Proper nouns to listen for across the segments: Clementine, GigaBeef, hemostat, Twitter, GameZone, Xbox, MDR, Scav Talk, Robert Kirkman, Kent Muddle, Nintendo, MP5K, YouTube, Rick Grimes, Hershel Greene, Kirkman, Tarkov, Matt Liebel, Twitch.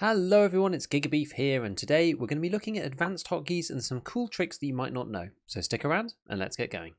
Hello everyone, it's GigaBeef here, and today we're going to be looking at advanced hotkeys and some cool tricks that you might not know. So stick around and let's get going.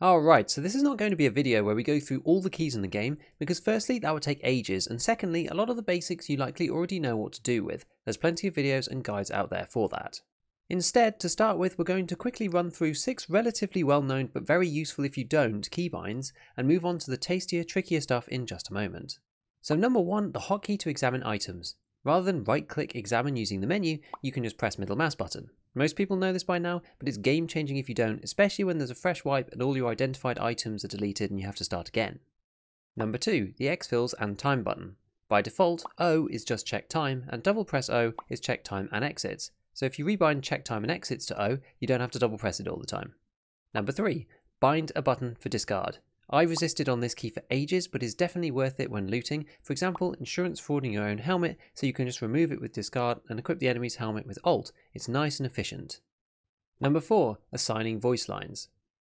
Alright, so this is not going to be a video where we go through all the keys in the game, because firstly that would take ages, and secondly a lot of the basics you likely already know what to do with. There's plenty of videos and guides out there for that. Instead, to start with, we're going to quickly run through 6 relatively well-known but very useful if you don't keybinds, and move on to the tastier, trickier stuff in just a moment. So number 1, the hotkey to examine items. Rather than right-click examine using the menu, you can just press middle mouse button. Most people know this by now, but it's game-changing if you don't, especially when there's a fresh wipe and all your identified items are deleted and you have to start again. Number 2, the X-fills and time button. By default, O is just check time, and double press O is check time and exits. So if you rebind check time and exits to O, you don't have to double press it all the time. Number 3, bind a button for discard. I resisted on this key for ages, but is definitely worth it when looting, for example insurance frauding your own helmet, so you can just remove it with discard and equip the enemy's helmet with alt. It's nice and efficient. Number 4, assigning voice lines.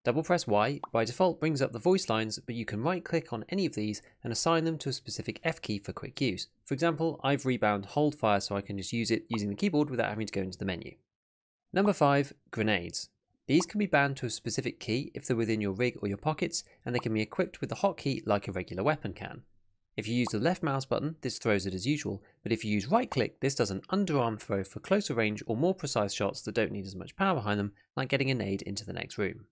Double press Y, by default brings up the voice lines, but you can right click on any of these and assign them to a specific F key for quick use. For example, I've rebound hold fire so I can just use it using the keyboard without having to go into the menu. Number 5, grenades. These can be banned to a specific key if they're within your rig or your pockets, and they can be equipped with the hotkey like a regular weapon can. If you use the left mouse button, this throws it as usual, but if you use right click, this does an underarm throw for closer range or more precise shots that don't need as much power behind them, like getting a nade into the next room.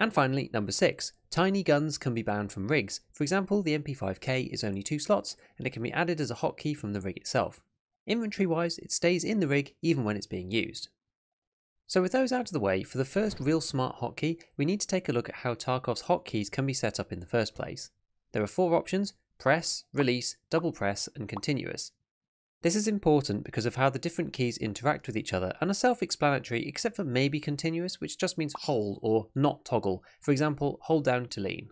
And finally, number 6, tiny guns can be banned from rigs. For example, the MP5K is only 2 slots, and it can be added as a hotkey from the rig itself. Inventory wise, it stays in the rig even when it's being used. So with those out of the way, for the first real smart hotkey, we need to take a look at how Tarkov's hotkeys can be set up in the first place. There are 4 options: press, release, double press, and continuous. This is important because of how the different keys interact with each other and are self-explanatory except for maybe continuous, which just means hold or not toggle, for example hold down to lean.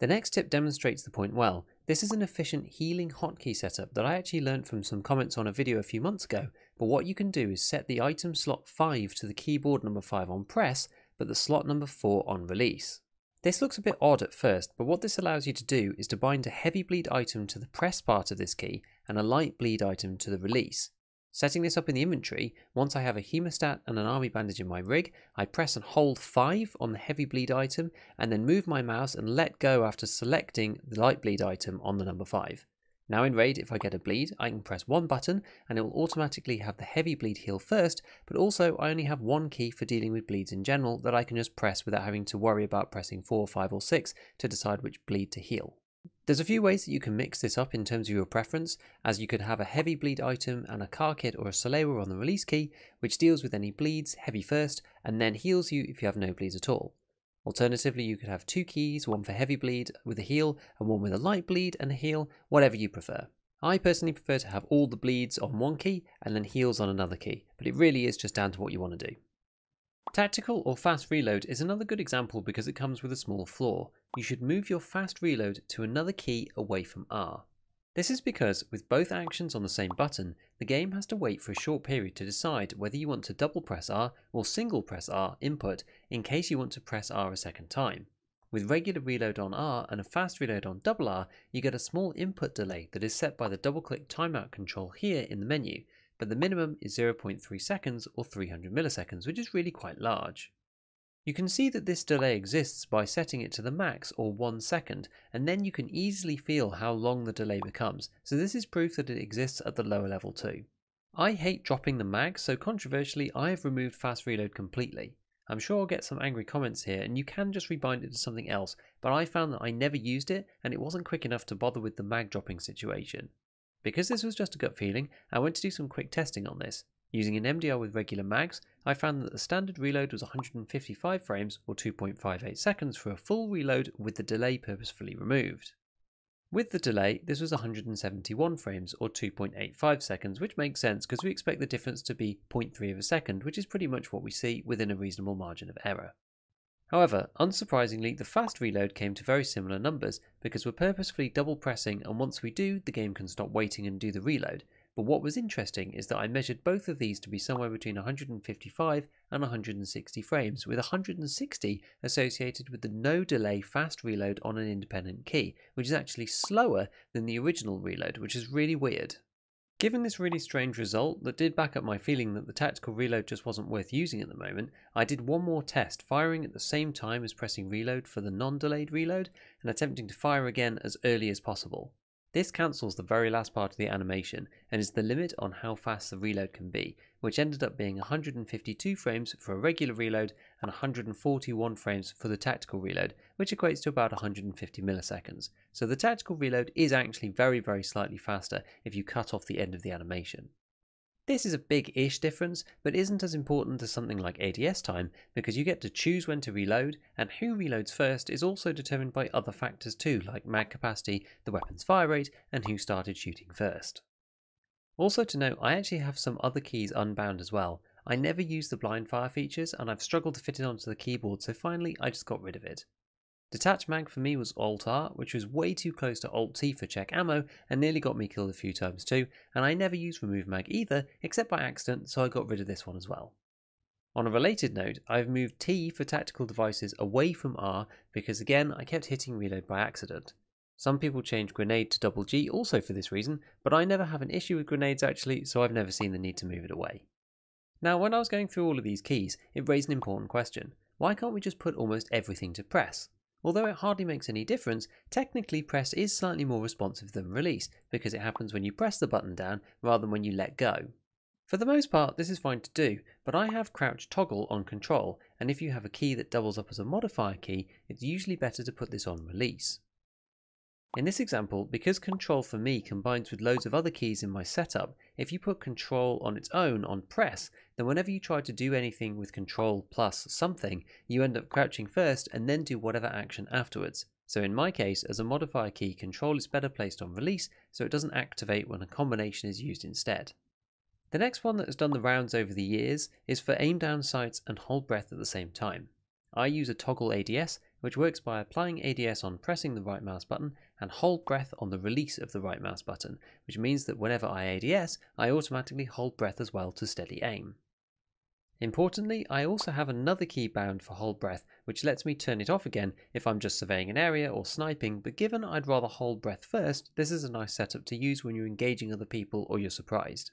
The next tip demonstrates the point well. This is an efficient healing hotkey setup that I actually learned from some comments on a video a few months ago, but what you can do is set the item slot 5 to the keyboard number 5 on press, but the slot number 4 on release. This looks a bit odd at first, but what this allows you to do is to bind a heavy bleed item to the press part of this key and a light bleed item to the release. Setting this up in the inventory, once I have a hemostat and an army bandage in my rig, I press and hold 5 on the heavy bleed item and then move my mouse and let go after selecting the light bleed item on the number 5. Now in raid, if I get a bleed, I can press one button and it will automatically have the heavy bleed heal first, but also I only have one key for dealing with bleeds in general that I can just press without having to worry about pressing 4, 5 or 6 to decide which bleed to heal. There's a few ways that you can mix this up in terms of your preference, as you could have a heavy bleed item and a car kit or a solewa on the release key, which deals with any bleeds, heavy first, and then heals you if you have no bleeds at all. Alternatively, you could have 2 keys, one for heavy bleed with a heal, and one with a light bleed and a heal, whatever you prefer. I personally prefer to have all the bleeds on one key and then heals on another key, but it really is just down to what you want to do. Tactical or fast reload is another good example because it comes with a small flaw. You should move your fast reload to another key away from R. This is because with both actions on the same button, the game has to wait for a short period to decide whether you want to double press R or single press R input in case you want to press R a second time. With regular reload on R and a fast reload on double R, you get a small input delay that is set by the double click timeout control here in the menu, but the minimum is 0.3 seconds or 300 milliseconds, which is really quite large. You can see that this delay exists by setting it to the max or 1 second, and then you can easily feel how long the delay becomes, so this is proof that it exists at the lower level too. I hate dropping the mag, so controversially I have removed fast reload completely. I'm sure I'll get some angry comments here, and you can just rebind it to something else, but I found that I never used it and it wasn't quick enough to bother with the mag dropping situation. Because this was just a gut feeling, I went to do some quick testing on this. Using an MDR with regular mags, I found that the standard reload was 155 frames or 2.58 seconds for a full reload with the delay purposefully removed. With the delay, this was 171 frames or 2.85 seconds, which makes sense because we expect the difference to be 0.3 of a second, which is pretty much what we see within a reasonable margin of error. However, unsurprisingly, the fast reload came to very similar numbers because we're purposefully double pressing, and once we do, the game can stop waiting and do the reload. But what was interesting is that I measured both of these to be somewhere between 155 and 160 frames, with 160 associated with the no delay fast reload on an independent key, which is actually slower than the original reload, which is really weird. Given this really strange result that did back up my feeling that the tactical reload just wasn't worth using at the moment, I did one more test, firing at the same time as pressing reload for the non-delayed reload and attempting to fire again as early as possible. This cancels the very last part of the animation and is the limit on how fast the reload can be, which ended up being 152 frames for a regular reload and 141 frames for the tactical reload, which equates to about 150 milliseconds. So the tactical reload is actually very slightly faster if you cut off the end of the animation. This is a big-ish difference, but isn't as important as something like ADS time, because you get to choose when to reload, and who reloads first is also determined by other factors too, like mag capacity, the weapon's fire rate, and who started shooting first. Also to note, I actually have some other keys unbound as well. I never use the blind fire features, and I've struggled to fit it onto the keyboard, so finally I just got rid of it. Detach mag for me was Alt-R, which was way too close to Alt-T for check ammo and nearly got me killed a few times too, and I never used remove mag either, except by accident, so I got rid of this one as well. On a related note, I've moved T for tactical devices away from R because again, I kept hitting reload by accident. Some people change grenade to double G also for this reason, but I never have an issue with grenades actually, so I've never seen the need to move it away. Now when I was going through all of these keys, it raised an important question. Why can't we just put almost everything to press? Although it hardly makes any difference, technically press is slightly more responsive than release, because it happens when you press the button down rather than when you let go. For the most part this is fine to do, but I have crouch toggle on control, and if you have a key that doubles up as a modifier key, it's usually better to put this on release. In this example, because control for me combines with loads of other keys in my setup, if you put control on its own on press, then whenever you try to do anything with control plus something, you end up crouching first and then do whatever action afterwards. So in my case, as a modifier key, control is better placed on release, so it doesn't activate when a combination is used instead. The next one that has done the rounds over the years is for aim down sights and hold breath at the same time. I use a toggle ADS, which works by applying ADS on pressing the right mouse button and hold breath on the release of the right mouse button, which means that whenever I ADS, I automatically hold breath as well to steady aim. Importantly, I also have another key bound for hold breath, which lets me turn it off again if I'm just surveying an area or sniping, but given I'd rather hold breath first, this is a nice setup to use when you're engaging other people or you're surprised.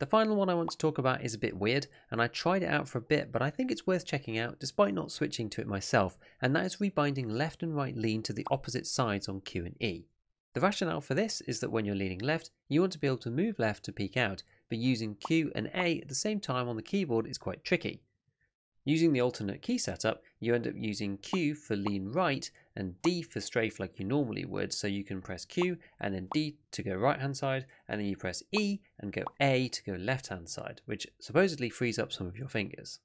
The final one I want to talk about is a bit weird, and I tried it out for a bit, but I think it's worth checking out despite not switching to it myself, and that is rebinding left and right lean to the opposite sides on Q and E. The rationale for this is that when you're leaning left, you want to be able to move left to peek out, but using Q and A at the same time on the keyboard is quite tricky. Using the alternate key setup, you end up using Q for lean right and D for strafe like you normally would, so you can press Q and then D to go right hand side, and then you press E and go A to go left hand side, which supposedly frees up some of your fingers.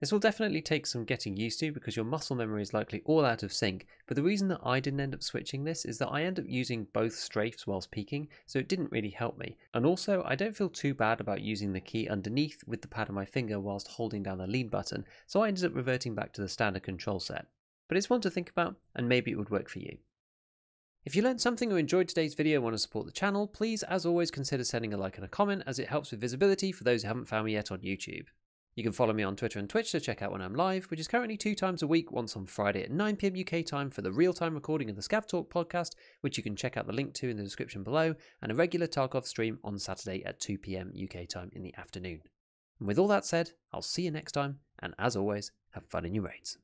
This will definitely take some getting used to because your muscle memory is likely all out of sync, but the reason that I didn't end up switching this is that I end up using both strafes whilst peeking, so it didn't really help me, and also I don't feel too bad about using the key underneath with the pad of my finger whilst holding down the lean button, so I ended up reverting back to the standard control set. But it's one to think about, and maybe it would work for you. If you learned something or enjoyed today's video and want to support the channel, please as always consider sending a like and a comment as it helps with visibility for those who haven't found me yet on YouTube. You can follow me on Twitter and Twitch to check out when I'm live, which is currently 2 times a week, once on Friday at 9 PM UK time for the real-time recording of the Scav Talk podcast, which you can check out the link to in the description below, and a regular Tarkov stream on Saturday at 2 PM UK time in the afternoon. And with all that said, I'll see you next time, and as always, have fun in your raids.